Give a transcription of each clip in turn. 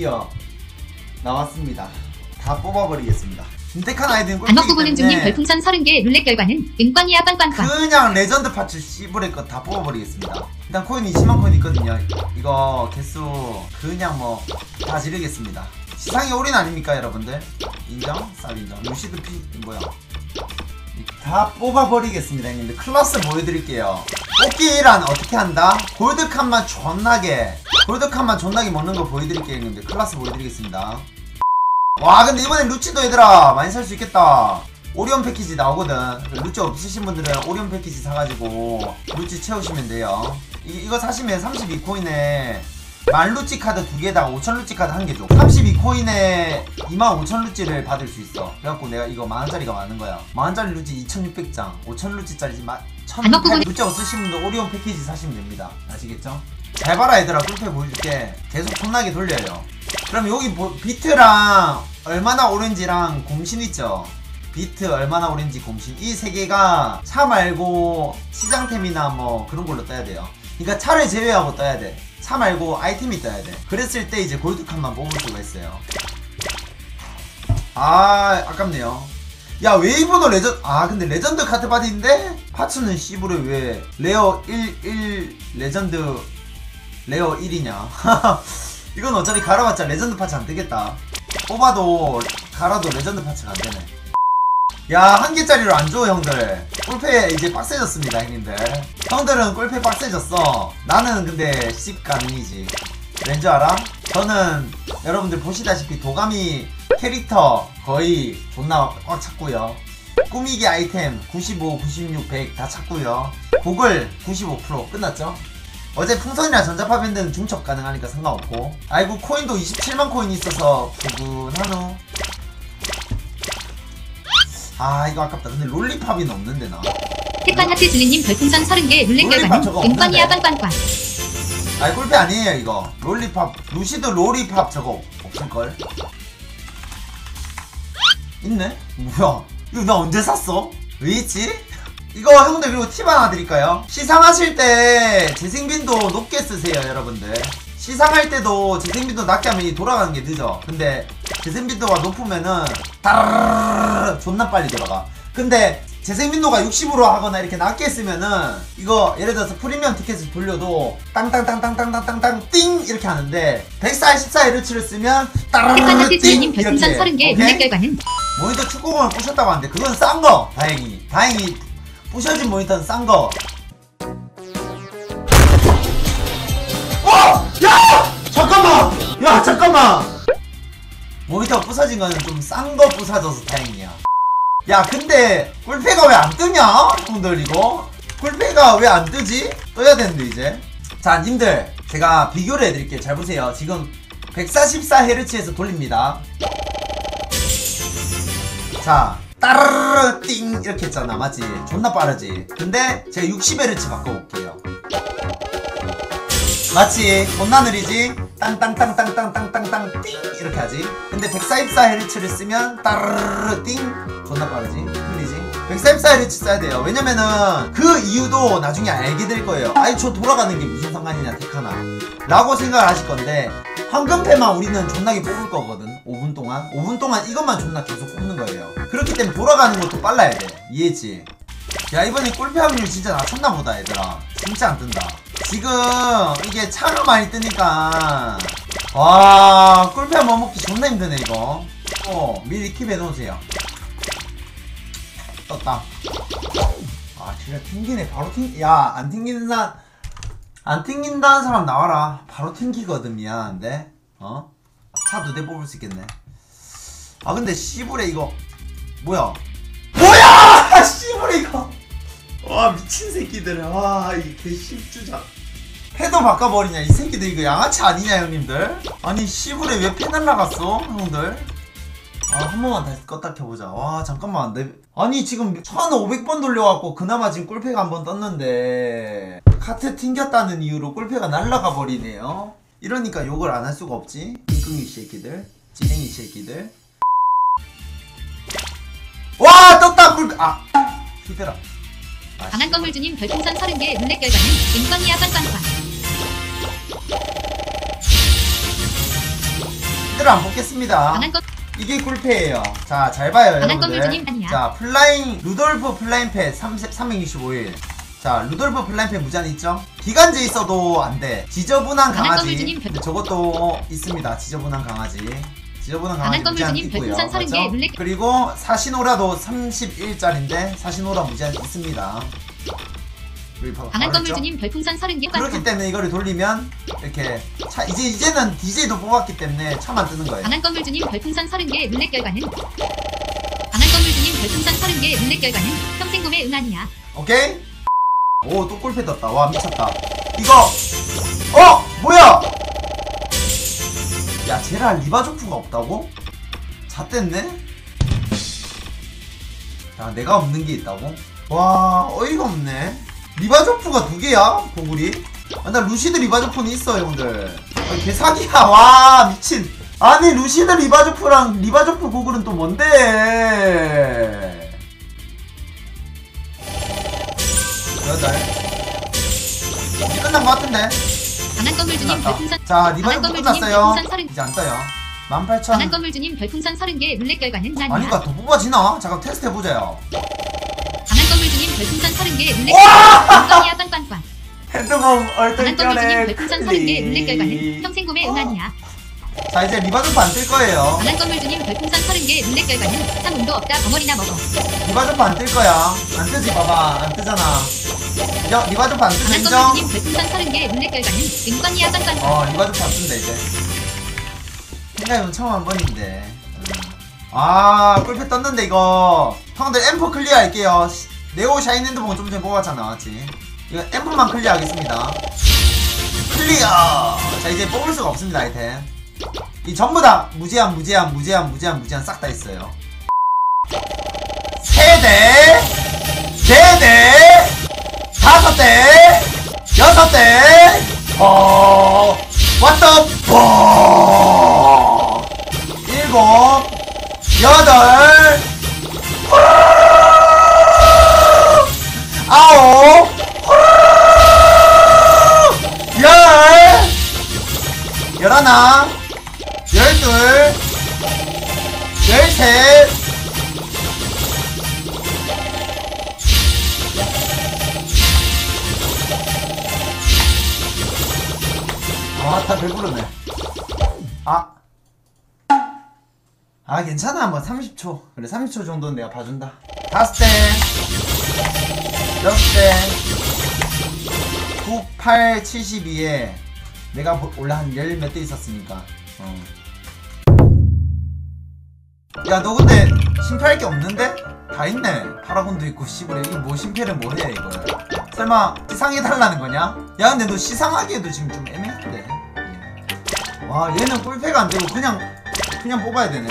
드디어 나왔습니다. 다 뽑아버리겠습니다. 윤택한 아이템 꿀패. 반복 뽑는 중님 별풍선 30개 룰렛 결과는 은꽝이야 빵빵빵. 그냥 레전드 파츠 씨부레 거 다 뽑아버리겠습니다. 일단 코인 20만 코인 있거든요. 이거 개수 그냥 뭐 다 지르겠습니다. 시상이 올인 아닙니까 여러분들? 인정? 쌀 인정. 루시드 피 뭐야? 다 뽑아버리겠습니다 형님들. 클라스 보여드릴게요. 뽑기란 어떻게 한다? 골드칸만 존나게 먹는거 보여드릴게요 형님들. 클라스 보여드리겠습니다. 와 근데 이번엔 루치도 얘들아 많이 살 수 있겠다. 오리온 패키지 나오거든. 루치 없으신 분들은 오리온 패키지 사가지고 루치 채우시면 돼요. 이거 사시면 32코인에 10,000루치 카드 2개에다가 5,000루치 카드 1개 줘. 32코인에 25,000루치를 받을 수 있어. 그래갖고 내가 이거 10,000원짜리가 많은 거야. 10,000원짜리 루치 2,600장, 5,000루치짜리 1,600장. 루치 없으신 분들 오리온 패키지 사시면 됩니다. 아시겠죠? 잘 봐라 얘들아. 꿀패 보여줄게. 계속 존나게 돌려요. 그럼 여기 비트랑 얼마나 오렌지랑 곰신 있죠? 비트 얼마나 오렌지 곰신 이 3개가 차 말고 시장템이나 뭐 그런 걸로 떠야 돼요. 그러니까 차를 제외하고 떠야 돼. 차 말고 아이템이 떠야 돼. 그랬을 때 이제 골드칸만 뽑을 수가 있어요. 아 아깝네요. 야 웨이브도 레전드. 아 근데 레전드 카드 바디인데 파츠는 씨부레 왜 레어 1 레전드 레어 1이냐. 이건 어차피 갈아봤자 레전드 파츠 안되겠다. 뽑아도 갈아도 레전드 파츠가 안되네. 야 1개짜리로 안줘 형들. 꿀패 이제 빡세졌습니다 형님들. 형들은 꿀패 빡세졌어. 나는 근데 씹가능이지. 왠지 알아? 저는 여러분들 보시다시피 도가미 캐릭터 거의 존나 꽉 찼고요. 꾸미기 아이템 95, 96, 100 다 찼고요. 고글 95% 끝났죠? 어제 풍선이나 전자파밴드는 중첩 가능하니까 상관없고. 아이고 코인도 27만 코인이 있어서 부근하노. 아 이거 아깝다. 근데 롤리팝이 없는데 나. 태판 하트 줄리님 별풍선 30개 룰렛 결과는 은꽝이야 빵빵빵. 아이 꿀패 아니에요 이거. 롤리팝 루시드 롤리팝 저거 없을걸? 있네? 뭐야 이거 나 언제 샀어? 왜 있지? 이거 형들 그리고 팁 하나 드릴까요? 시상하실 때 재생빈도 높게 쓰세요 여러분들. 시상할 때도 재생빈도 낮게 하면 돌아가는 게 늦어. 근데 재생빈도가 높으면은 따르르르 존나 빨리 돌아가. 근데 재생빈도가 60으로 하거나 이렇게 낮게 쓰면은 이거 예를 들어서 프리미엄 티켓을 돌려도 땅땅땅땅땅땅땅 띵 이렇게 하는데 144Hz를 쓰면 따르르르 띵 이렇게. 모니터 축구공을 부셨다고 하는데 그건 싼 거 다행히. 다행히 부셔진 모니터는 싼 거. 와! 야! 잠깐만! 야, 잠깐만! 모니터 부서진 거는 좀 싼 거 부서져서 다행이야. 야, 근데 꿀패가 왜 안 뜨냐? 형들 이거? 꿀패가 왜 안 뜨지? 떠야 되는데 이제. 자, 님들 제가 비교를 해드릴게요. 잘 보세요. 지금 144Hz에서 돌립니다. 자. 따르르 띵 이렇게 했잖아 맞지? 존나 빠르지? 근데 제가 60Hz 바꿔볼게요. 맞지? 존나 느리지? 땅땅땅땅땅땅땅땅 띵 이렇게 하지? 근데 144Hz를 쓰면 따르르 띵 존나 빠르지? 틀리지? 144Hz 써야 돼요. 왜냐면은 그 이유도 나중에 알게 될 거예요. 아니 저 돌아가는 게 무슨 상관이냐 택하나 라고 생각을 하실 건데 황금패만 우리는 존나게 뽑을 거거든. 5분 동안 5분 동안 이것만 존나 계속 뽑는 거예요. 그렇기 때문에 돌아가는 것도 빨라야 돼. 이해했지? 야 이번에 꿀패 확률 진짜 낮췄나 보다 얘들아. 진짜 안 뜬다 지금. 이게 차로 많이 뜨니까 와 꿀패 한번 먹기 존나 힘드네 이거. 미리 킵 해놓으세요. 떴다. 아 진짜 튕기네 바로 튕기. 야 안 튕기는 사람 안 튕긴다는 사람 나와라. 바로 튕기거든. 미안한데 어? 차 2대 뽑을 수 있겠네. 아 근데 씨부레 이거 뭐야 뭐야 씨부레 이거. 와 미친 새끼들. 와 이 개씹주자. 패도 바꿔버리냐 이 새끼들. 이거 양아치 아니냐 형님들. 아니 씨부레 왜 패 날라갔어 형들. 아 한 번만 다시 껐다 켜보자. 와 잠깐만 내... 아니 지금 1500번 돌려갖고 그나마 지금 꿀패가 한 번 떴는데 카트 튕겼다는 이유로 꿀패가 날라가 버리네요. 이러니까 욕을 안 할 수가 없지. 끙끙이 새끼들 진행이 새끼들. 와 떴다 꿀. 아 히드라. 강한 건물주님 별풍선 30개 룰렛 결과는 인권이야 빵빵빵. 킬들을 안 뽑겠습니다. 이게 꿀패예요. 자, 잘 봐요, 여러분들. 자, 플라잉 루돌프 플라잉 패 365일. 자, 루돌프 플라잉 패 무제한 있죠? 기간제 있어도 안 돼. 지저분한 강아지. 저것도 있습니다. 지저분한 강아지. 지저분한 강아지 무제한 있고요. 그렇죠? 그리고 사시노라도 31짜리인데 사시노라 무제한 있습니다. 방한건물주님 별풍선 30개. 그렇기 때문에 이거를 돌리면 이렇게 차, 이제는 DJ도 뽑았기 때문에 차만 뜨는 거예요. 방한건물주님 별풍선 30개 룰렛 결과는 방한건물주님 별풍선 30개 룰렛 결과는 평생구매 응안이야. 오케이. 오, 또 꿀패 떴다. 와, 미쳤다. 이거 뭐야? 야, 제랄 리바조프가 없다고? 잣됐네. 야, 내가 없는 게 있다고? 와, 어이가 없네. 리바조프가 2개야? 보글이? 아, 나 루시드 리바조프는 있어, 형들. 아, 개사기야. 와, 미친. 아니, 루시드 리바조프랑 리바조프 보글은 또 뭔데? 여덟. 이제 끝난 것 같은데? 끝났다. 자, 리바조프 끝났어요. 이제 안 떠요. 18,000. 방한건물주님 별풍선 30개 룰렛 결과는 난이야. 아니까 더 뽑아지나? 잠깐 테스트 해보자요. 별풍선 30개 룰렛 결과는 꽝꽝꽝. 핸드폰 얼떨결에 별풍선 30개 룰렛 결과는 평생구매 응안이야. 자, 이제 리바점프 안 뜰 거예요. 방한건물주님 별풍선 30개 룰렛 결과는 참 운도 없다 덩어리나 먹어. 리바점프 안 뜰 거야. 안 뜨지, 봐봐. 안 뜨잖아. 야, 리바점프 안 뜨는 정. 방한건물주님 별풍선 30개 룰렛 결과는 응꽝이야 꽝꽝. 리바점프 안 뜬다 이제. 생각해보면 처음 한 번인데. 아, 꿀패 떴는데 이거. 형들 M4 클리어 할게요. 네오 샤인 핸드폰 좀 전에 뽑았잖아, 맞지? 이거 앰플만 클리어 하겠습니다. 클리어! 자, 이제 뽑을 수가 없습니다, 아이템. 이 전부 다 무제한 싹 다 있어요. 세 대, 네 대, 다섯 대, 여섯 대, 왔다, 일곱, 여덟, 아홉, 열, 열하나, 열둘, 열셋, 아, 다 배부르네. 아, 괜찮아. 뭐 30초. 그래, 30초 정도는 내가 봐준다. 다섯 대, 여섯 대, 9, 8, 72에 내가 원래 한 열 몇 대 있었으니까. 야, 너 근데 심폐할 게 없는데? 다 있네. 파라곤도 있고, 씨부레. 이거 뭐 심폐를 뭐 해, 이거. 설마 시상해달라는 거냐? 야, 근데 너 시상하기에도 지금 좀 애매한데. 와, 얘는 꿀패가 안 되고 그냥 뽑아야 되네,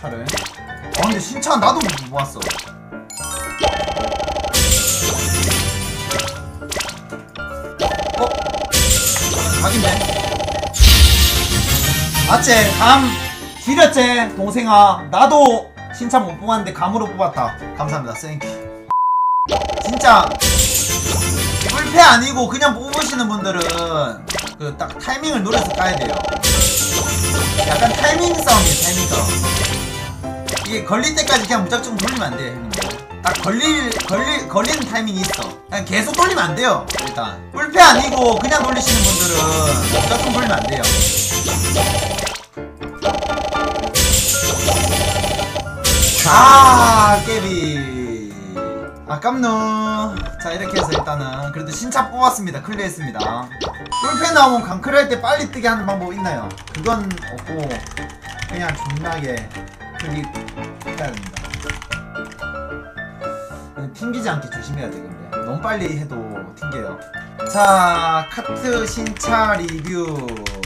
차를. 아, 근데 신차 나도 못 모았어. 각인데? 아째, 감! 길였째, 동생아. 나도 신차 못 뽑았는데 감으로 뽑았다. 감사합니다, 쌩큐. 진짜 꿀패 아니고 그냥 뽑으시는 분들은 그 딱 타이밍을 노려서 까야 돼요. 약간 타이밍 싸움이에요, 타이밍 싸움. 이게 걸릴 때까지 그냥 무작정 돌리면 안 돼요, 형님들. 딱 걸리는 타이밍이 있어. 그냥 계속 돌리면 안 돼요. 일단 꿀패 아니고 그냥 돌리시는 분들은 무조건 돌리면 안 돼요. 아, 깨비. 아깝노. 자, 이렇게 해서 일단은 그래도 신차 뽑았습니다. 클리어했습니다. 꿀패 나오면 강클할 때 빨리 뜨게 하는 방법 있나요? 그건 없고 그냥 존나게 클릭해야 됩니다. 튕기지 않게 조심해야 돼, 근데. 너무 빨리 해도 튕겨요. 자, 카트 신차 리뷰.